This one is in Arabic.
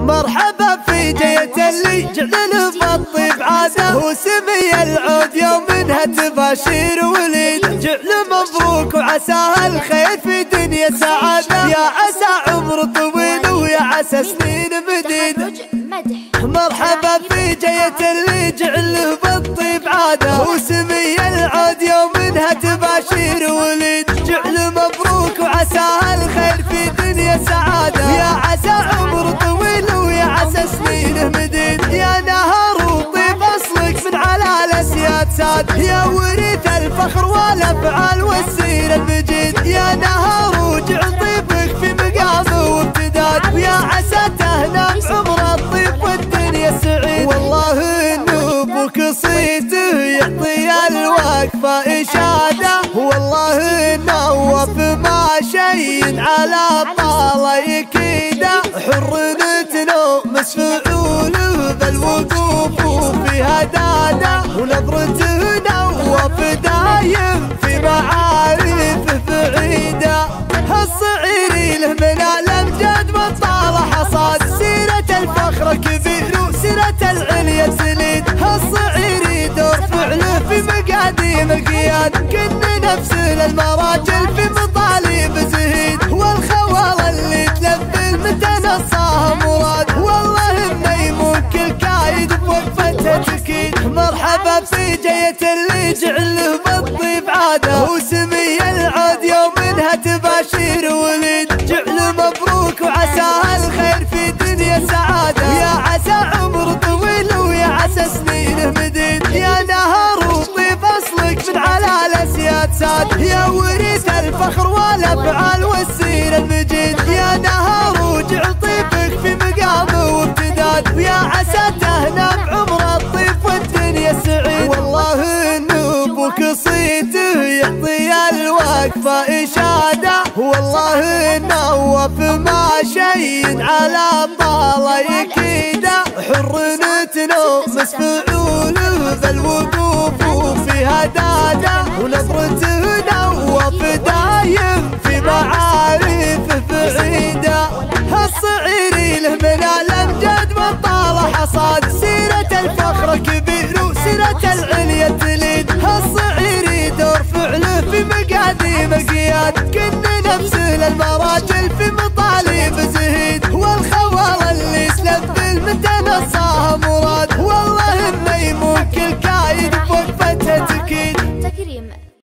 مرحبا في جيت اللي جعلنا فالطيب عاده وسمي العود يوم منها تباشير وليد جعل مبروك وعساها الخير في دنيا سعاده يا عسى عمر طويل ويا عسى سنين مديده مرحبا في جيت اللي جعله فالطيب عاده وسمي العود يوم منها تباشير وليد جعل مبروك وعساها الخير في دنيا سعاده يا عسى عمر طويل ويا عسى سنينه مديد يا نهار وطيب اصلك من على الاسياد ساد يا وريث الفخر والافعال والسير المجيد يا نهار وجعل طيبك في مقامه وامتداد يا عسى تهنا بعمر الطيب والدنيا السعيد والله انه ابوك صيته يعطي الوقفه اشاده والله نواف ما شي على طاله يكيده حر تنومس فعوله بالوقوف وفيها داده ونظرته نواف دايم في معارفه بعيده الصعيري له من الامجاد والطاله حصاد سيره الفخر كبير وسيره العليا سليد الصعيري دور فعله في مقاديم القياد كن نفس المراجل في مطالب زهيد والخوار اللي تلفل متى نصاها مراد والله الميمون كل كايد بوقفته تكيد مرحبا في جيت اللي جعله بالطيب عاده وسمي العود يوم منها تباشير وليد جعله مبروك وعساها الخير في دنيا سعاده يا عسى عمر طويل ويا عسى سنينه مديد يا نهار وطيب اصلك من على الاسياد ساد يا وريث الفخر والافعال والسير المجيد يا نهار وجعل طيبك في مقامه وامتداد ويا عسى تهنا بعمر الطيب والدنيا السعيد والله انه ابوك صيته يعطي الوقفه اشاده والله نواف ما شي على طاله يكيده حر تنومس فعوله بالوقوف وفيها داده ونظرته نواف دايم في معارفه بعيده الصعيري له من الامجاد والطاله حصاد سيره الفخر كبير وسيره العليا